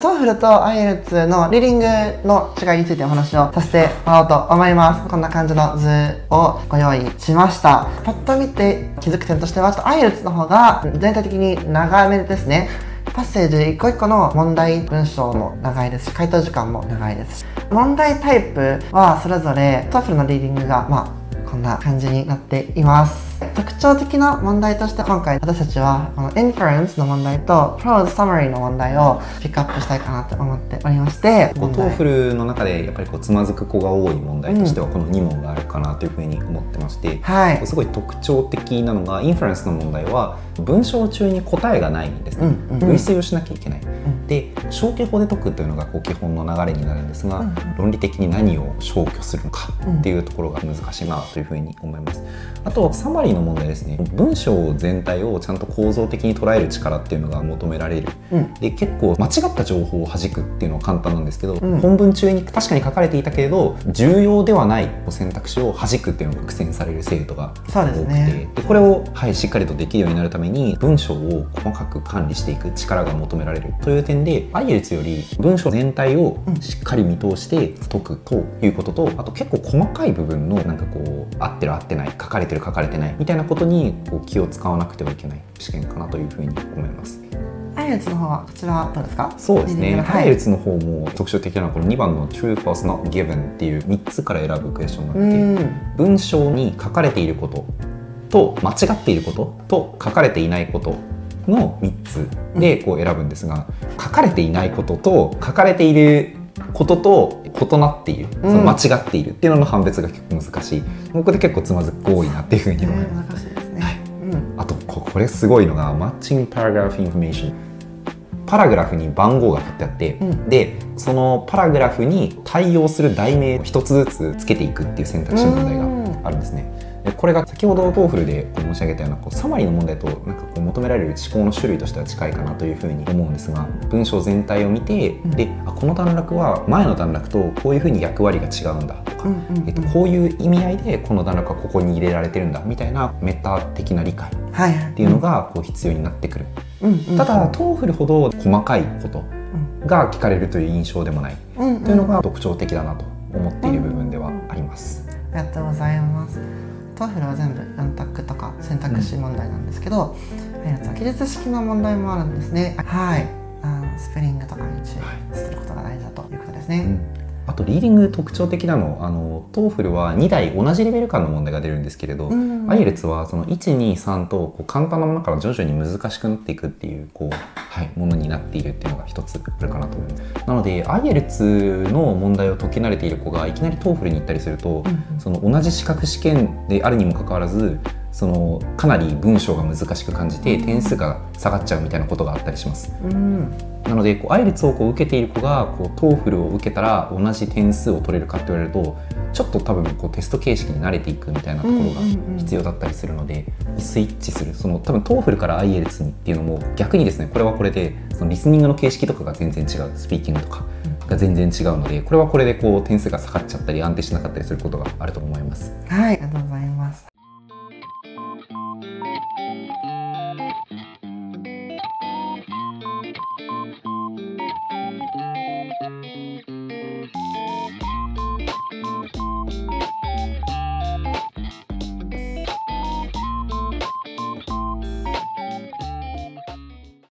TOEFL と IELTS のリーディングの違いについてお話をさせてもらおうと思います。こんな感じの図をご用意しました。パッと見て気づく点としては、ちょっと IELTS の方が全体的に長めですね。パッセージ一個一個の問題文章も長いですし、回答時間も長いですし。問題タイプはそれぞれ TOEFL のリーディングが、こんな感じになっています。特徴的な問題として、今回私たちはこの Inference の問題と Prose Summary の問題をピックアップしたいかなと思っておりまして、TOEFL の中でやっぱりつまずく子が多い問題としてはこの2問があるかなというふうに思ってまして、すごい特徴的なのが Inference の問題は文章中に答えがないんですね。類推をしなきゃいけない。で、消去法で解くというのが基本の流れになるんですが、論理的に何を消去するのかっていうところが難しいなというふうに思います。あとサマリーの問題ですね。文章全体をちゃんと構造的に捉える力っていうのが求められる。で、結構間違った情報を弾くっていうのは簡単なんですけど、本文中に確かに書かれていたけれど重要ではない選択肢を弾くっていうのが苦戦される生徒が多くて、でこれを、しっかりとできるようになるために文章を細かく管理していく力が求められるという点で、IELTS より文章全体をしっかり見通して解くということと、あと結構細かい部分の合ってる合ってない、書かれてる書かれてないみたいなことに気を使わなくてはいけない試験かなというふうに思います。IELTS の方はこちらどうですか？そうですね。IELTS の方も特徴的なのはこの2番の True False Not Given っていう3つから選ぶクエスチョンがあって、文章に書かれていることと間違っていることと書かれていないことの3つで選ぶんですが、書かれていないことと書かれていることと異なっている、その間違っているっていうのの判別が結構難しい。僕で結構つまずく多いなっていうふうに思います。難しいですね。あとこれすごいのがマッチングパラグラフインフォメーション。パラグラフに番号が振ってあって、でそのパラグラフに対応する題名を一つずつつけていくっていう選択肢の問題があるんですね。これが先ほど TOEFL で申し上げたようなサマリーの問題と求められる思考の種類としては近いかなというふうに思うんですが、文章全体を見て、でこの段落は前の段落とこういうふうに役割が違うんだとか、こういう意味合いでこの段落はここに入れられてるんだみたいなメタ的な理解っていうのが必要になってくる。ただ TOEFL ほど細かいことが聞かれるという印象でもないというのが特徴的だなと思っている部分ではあります。ありがとうございます。TOEFL は全部4択とか選択肢問題なんですけど、IELTS は記述式の問題もあるんですね。スペリングとかに注意することが大事だということですね。あとリーディング特徴的なの TOEFL は2題同じレベル間の問題が出るんですけれど、IELTS はその123と簡単なものから徐々に難しくなっていくっていうものになっているっていうのが一つあるかなと思います。なので IELTS の問題を解き慣れている子がいきなり TOEFL に行ったりすると、その同じ資格試験であるにもかかわらずかなり文章が難しく感じて点数が下がっちゃうみたいなことがあったりします。なのでIELTS を受けている子がTOEFL を受けたら同じ点数を取れるかって言われるとちょっと多分テスト形式に慣れていくみたいなところが必要だったりするので、スイッチする多分 TOEFL から IELTS にっていうのも逆にですね、これはこれでリスニングの形式とかが全然違う、スピーキングとかが全然違うので、これはこれで点数が下がっちゃったり安定しなかったりすることがあると思います。